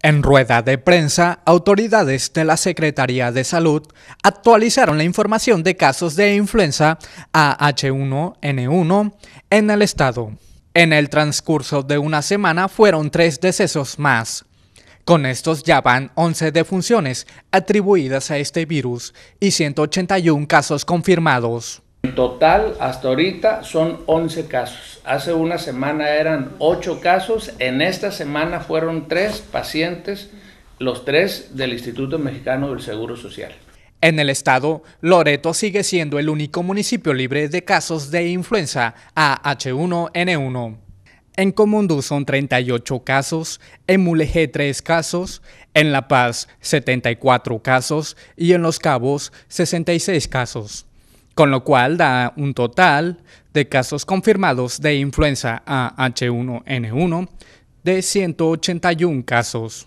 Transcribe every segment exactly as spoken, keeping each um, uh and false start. En rueda de prensa, autoridades de la Secretaría de Salud actualizaron la información de casos de influenza A H uno N uno en el estado. En el transcurso de una semana fueron tres decesos más. Con estos ya van once defunciones atribuidas a este virus y ciento ochenta y uno casos confirmados. En total, hasta ahorita son once casos. Hace una semana eran ocho casos, en esta semana fueron tres pacientes, los tres del Instituto Mexicano del Seguro Social. En el estado, Loreto sigue siendo el único municipio libre de casos de influenza A H uno N uno. En Comondú son treinta y ocho casos, en Mulegé tres casos, en La Paz setenta y cuatro casos y en Los Cabos sesenta y seis casos, con lo cual da un total de casos confirmados de influenza A H uno N uno de ciento ochenta y uno casos.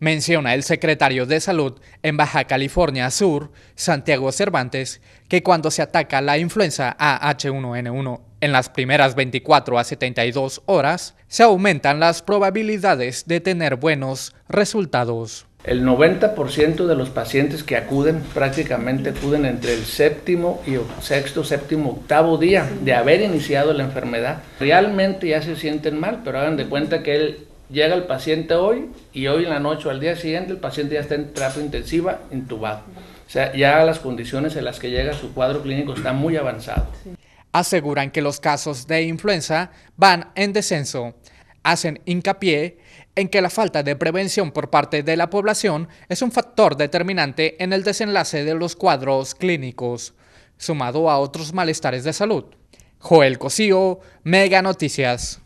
Menciona el secretario de Salud en Baja California Sur, Santiago Cervantes, que cuando se ataca la influenza A H uno N uno en las primeras veinticuatro a setenta y dos horas, se aumentan las probabilidades de tener buenos resultados. El noventa por ciento de los pacientes que acuden, prácticamente acuden entre el séptimo y sexto, séptimo, octavo día de haber iniciado la enfermedad. Realmente ya se sienten mal, pero hagan de cuenta que él llega el paciente hoy y hoy en la noche o al día siguiente el paciente ya está en terapia intensiva, intubado. O sea, ya las condiciones en las que llega su cuadro clínico está muy avanzado. Sí. Aseguran que los casos de influenza van en descenso. Hacen hincapié en que la falta de prevención por parte de la población es un factor determinante en el desenlace de los cuadros clínicos, sumado a otros malestares de salud. Joel Cocío, Mega Noticias.